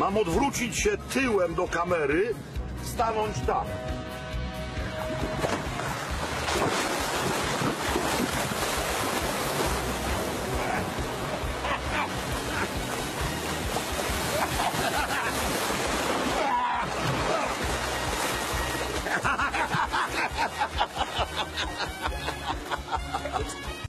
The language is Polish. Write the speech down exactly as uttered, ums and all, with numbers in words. Mam odwrócić się tyłem do kamery, stanąć tam.